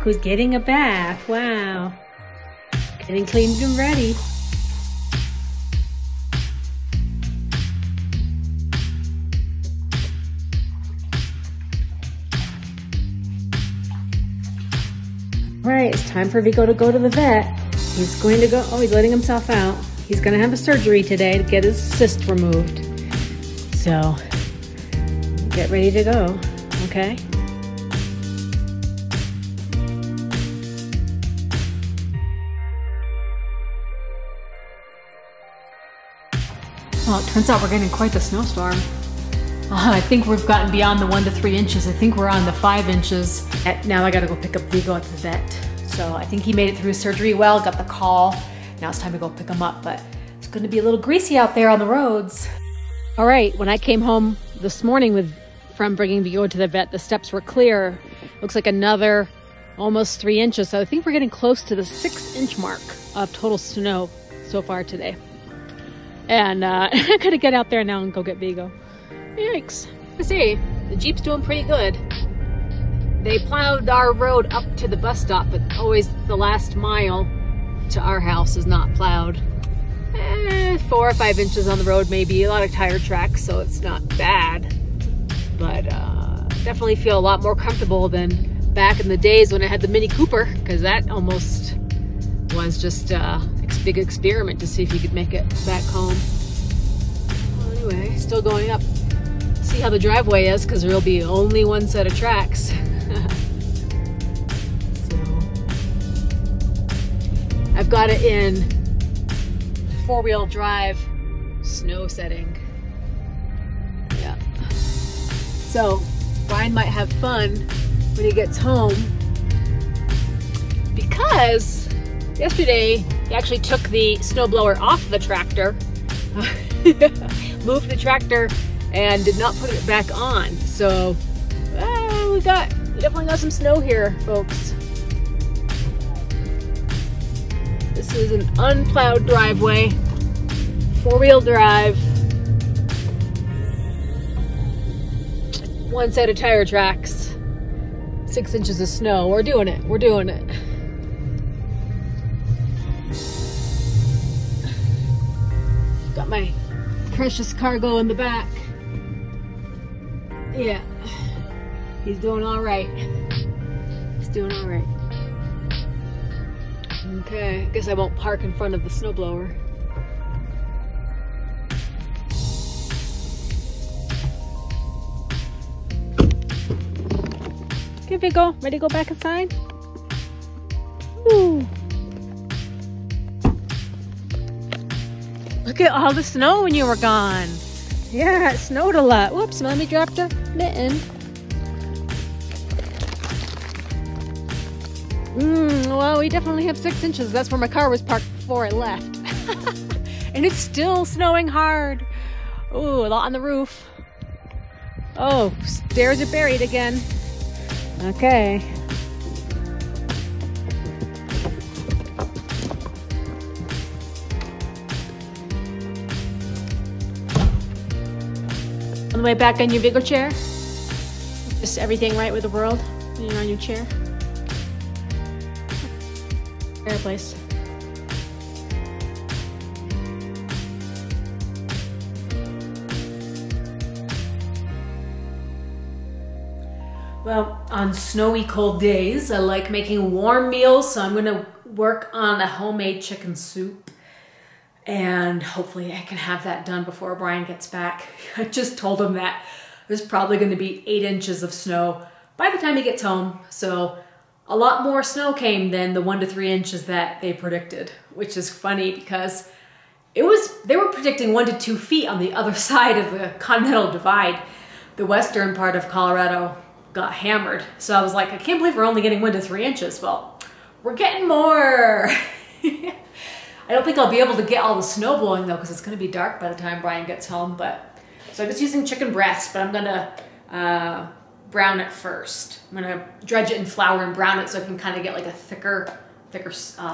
Look who's getting a bath. Wow. Getting cleaned and ready. All right, it's time for Viggo to go to the vet. He's going to go, oh, he's letting himself out. He's gonna have a surgery today to get his cyst removed. So, get ready to go, okay? Well, it turns out we're getting quite the snowstorm. I think we've gotten beyond the 1 to 3 inches. I think we're on the 5 inches. Now I gotta go pick up Viggo at the vet. So I think he made it through surgery well, got the call. Now it's time to go pick him up, but it's gonna be a little greasy out there on the roads. All right, when I came home this morning from bringing Viggo to the vet, the steps were clear. Looks like another almost 3 inches. So I think we're getting close to the 6 inch mark of total snow so far today. And I gotta get out there now and go get Viggo. Yikes. You see, the Jeep's doing pretty good. They plowed our road up to the bus stop, but always the last mile to our house is not plowed. 4 or 5 inches on the road maybe, a lot of tire tracks, so it's not bad. But definitely feel a lot more comfortable than back in the days when I had the Mini Cooper, because that almost was just a big experiment to see if you could make it back home. Well, anyway, still going up. See how the driveway is, because there'll be only one set of tracks. So, I've got it in four-wheel drive snow setting. Yeah. So Brian might have fun when he gets home, because yesterday he actually took the snowblower off the tractor, moved the tractor, and did not put it back on. So we definitely got some snow here, folks. This is an unplowed driveway, four-wheel drive, one set of tire tracks, 6 inches of snow. We're doing it, we're doing it. Got my precious cargo in the back. Yeah, he's doing all right. He's doing all right. Okay, I guess I won't park in front of the snowblower. Okay, Viggo, ready to go back inside? Woo. Look at all the snow when you were gone. Yeah, it snowed a lot. Whoops, mommy dropped a mitten. Well, we definitely have 6 inches. That's where my car was parked before I left. And it's still snowing hard. Ooh, a lot on the roof. Oh, stairs are buried again. Okay. On the way back on your Viggo chair? Just everything right with the world when you're on your chair? Place. Well, on snowy cold days I like making warm meals, so I'm gonna work on a homemade chicken soup, and hopefully I can have that done before Brian gets back. I just told him that there's probably going to be 8 inches of snow by the time he gets home, so a lot more snow came than the 1 to 3 inches that they predicted, which is funny because they were predicting 1 to 2 feet on the other side of the Continental Divide. The western part of Colorado got hammered. So I was like, I can't believe we're only getting 1 to 3 inches. Well, we're getting more. I don't think I'll be able to get all the snow blowing though, because it's gonna be dark by the time Brian gets home. But so I'm just using chicken breasts, but I'm gonna, brown it first. I'm gonna dredge it in flour and brown it so I can kind of get like a thicker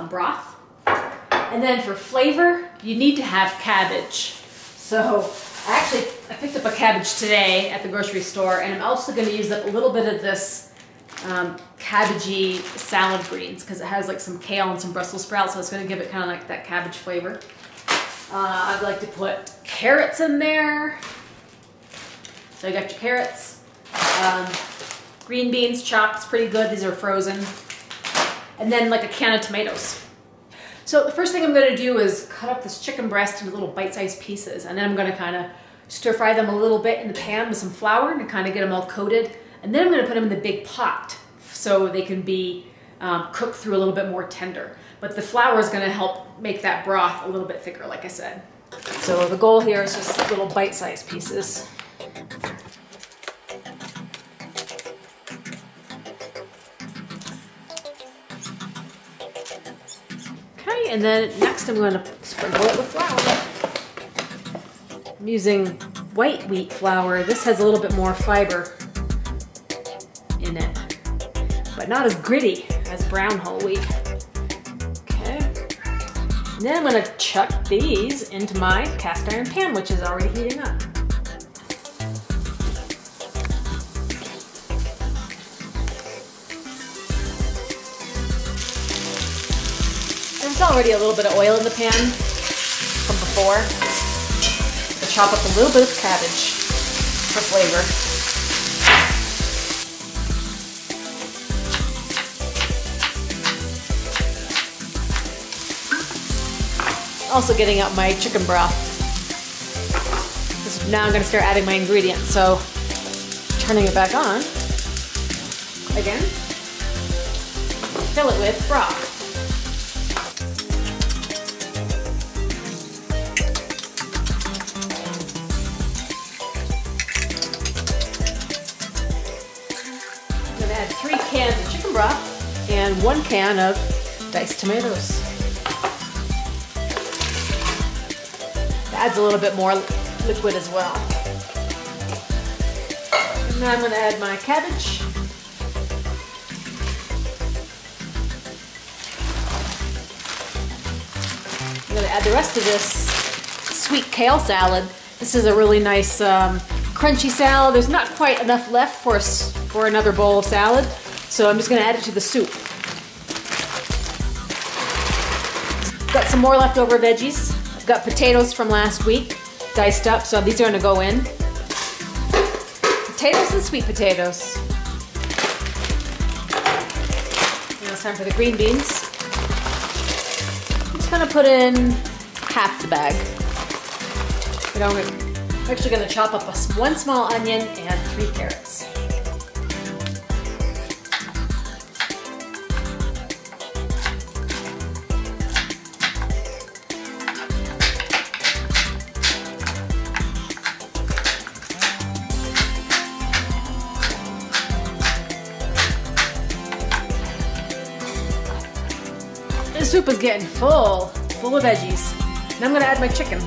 broth. And then for flavor, you need to have cabbage. So I picked up a cabbage today at the grocery store, and I'm also gonna use up a little bit of this cabbagey salad greens because it has like some kale and some Brussels sprouts, so it's going to give it kind of like that cabbage flavor. I'd like to put carrots in there. So you got your carrots. Green beans chopped, it's pretty good. These are frozen. And then like a can of tomatoes. So the first thing I'm going to do is cut up this chicken breast into little bite-sized pieces, and then I'm going to kind of stir fry them a little bit in the pan with some flour to kind of get them all coated. And then I'm going to put them in the big pot so they can be cooked through a little bit more tender. But the flour is going to help make that broth a little bit thicker, like I said. So the goal here is just little bite-sized pieces. Okay, and then next I'm going to sprinkle it with flour. I'm using white wheat flour. This has a little bit more fiber in it, but not as gritty as brown whole wheat. Okay, and then I'm going to chuck these into my cast iron pan, which is already heating up. There's already a little bit of oil in the pan from before. I'll chop up a little bit of cabbage for flavor. Also getting out my chicken broth. Now I'm going to start adding my ingredients. So turning it back on again, fill it with broth. I'm going to add 3 cans of chicken broth and 1 can of diced tomatoes. Adds a little bit more liquid as well. And now I'm going to add my cabbage. I'm going to add the rest of this sweet kale salad. This is a really nice crunchy salad. There's not quite enough left for another bowl of salad, so I'm just going to add it to the soup. Got some more leftover veggies. Got potatoes from last week, diced up, so these are gonna go in. Potatoes and sweet potatoes. Now it's time for the green beans. I'm just gonna put in half the bag. I'm actually gonna chop up 1 small onion and 3 carrots. The soup is getting full of veggies. And I'm gonna add my chicken.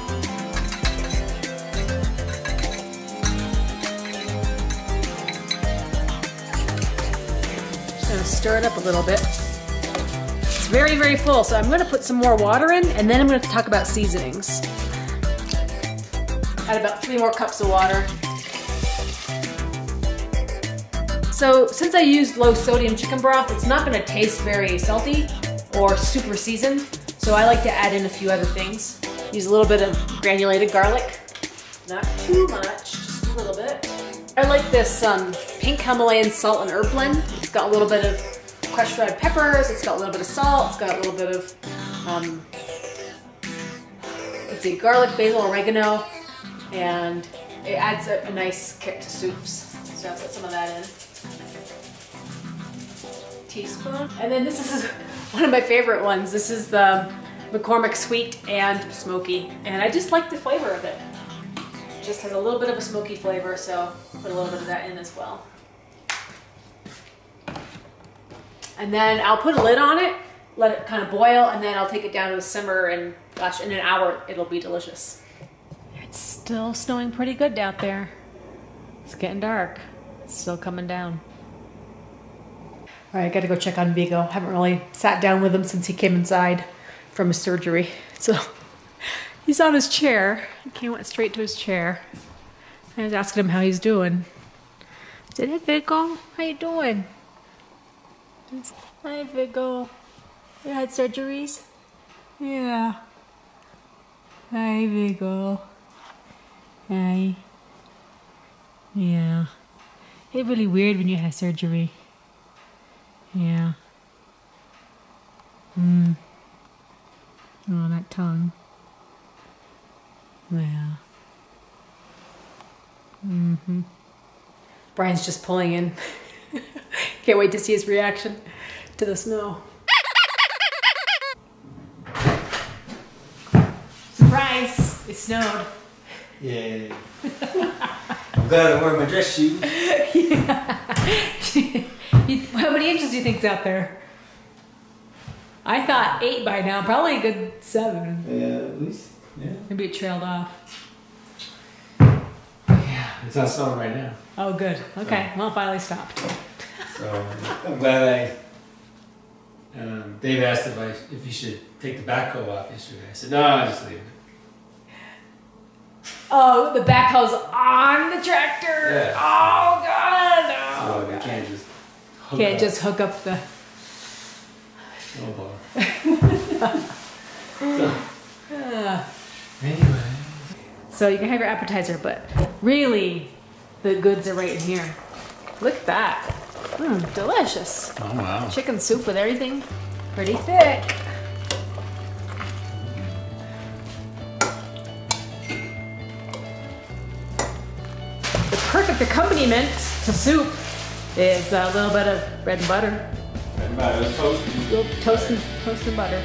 Just gonna stir it up a little bit. It's very, very full, so I'm gonna put some more water in, and then I'm gonna talk about seasonings. Add about 3 more cups of water. So since I used low sodium chicken broth, it's not gonna taste very salty or super seasoned, so I like to add in a few other things. Use a little bit of granulated garlic, not too much, just a little bit. I like this pink Himalayan salt and herb blend. It's got a little bit of crushed red peppers, it's got a little bit of salt, it's got a little bit of let's see, garlic, basil, oregano, and it adds a nice kick to soups. So I'll put some of that in. Teaspoon. And then this is one of my favorite ones. This is the McCormick Sweet and Smoky, and I just like the flavor of it. It just has a little bit of a smoky flavor, so put a little bit of that in as well. And then I'll put a lid on it, let it kind of boil, and then I'll take it down to a simmer, and gosh, in an hour it'll be delicious. It's still snowing pretty good out there. It's getting dark. It's still coming down. All right, I gotta go check on Viggo. Haven't really sat down with him since he came inside from his surgery. So he's on his chair. He went straight to his chair. I was asking him how he's doing. I said, "Hey Viggo, how you doing?" Hi, Viggo. You had surgeries? Yeah. Hi, Viggo. Hi. Yeah. It's really weird when you have surgery. Yeah. Mm. Oh, that tongue. Yeah. Mm-hmm. Brian's just pulling in. Can't wait to see his reaction to the snow. Surprise! It snowed. Yeah. I'm glad I wore my dress shoes. Yeah. How many inches do you think's out there? I thought 8 by now, probably a good 7. Yeah, at least. Yeah. Maybe it trailed off. Yeah, it's not snowing right now. Oh, good. Okay, so, well, it finally stopped. So I'm glad I. Dave asked if you should take the backhoe off yesterday. I said no, I'll just leave it. Oh, the backhoe's on the tractor. Yeah. Oh god. Oh, so we can't just. Hook up the. Oh, anyway. So you can have your appetizer, but really, the goods are right in here. Look at that. Mmm, delicious. Oh wow. Chicken soup with everything. Pretty thick. The perfect accompaniment to soup is a little bit of bread and butter. Bread and butter, it's toasted. Little toasted butter.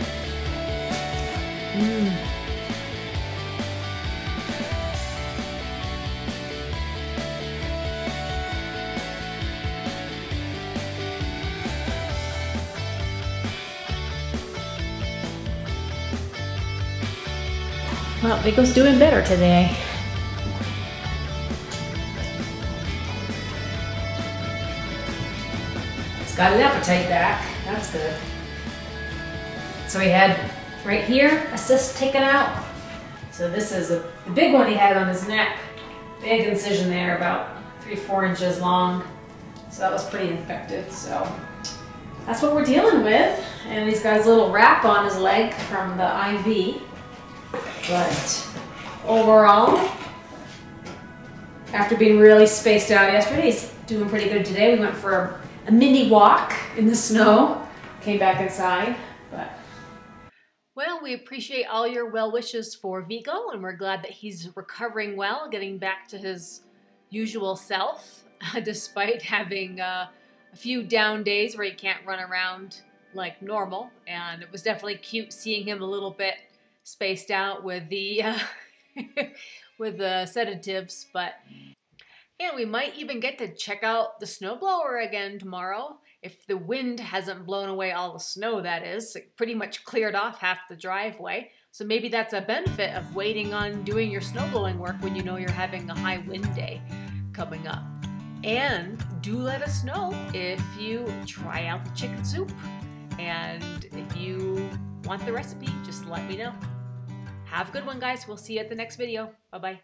Mmm. Well, Viggo's doing better today. He's got an appetite back. That's good. So he had right here a cyst taken out. So this is the big one he had on his neck. Big incision there, about 3-4 inches long. So that was pretty infected. So that's what we're dealing with. And he's got his little wrap on his leg from the IV. But overall, after being really spaced out yesterday, he's doing pretty good today. We went for a mini walk in the snow, came back inside. But well, we appreciate all your well wishes for Viggo, and we're glad that he's recovering well, getting back to his usual self, despite having a few down days where he can't run around like normal. And it was definitely cute seeing him a little bit spaced out with the sedatives, but yeah, we might even get to check out the snowblower again tomorrow if the wind hasn't blown away all the snow. That is, it pretty much cleared off half the driveway, so maybe that's a benefit of waiting on doing your snowblowing work when you know you're having a high wind day coming up. And do let us know if you try out the chicken soup, and if you want the recipe, just let me know. Have a good one, guys. We'll see you at the next video. Bye-bye.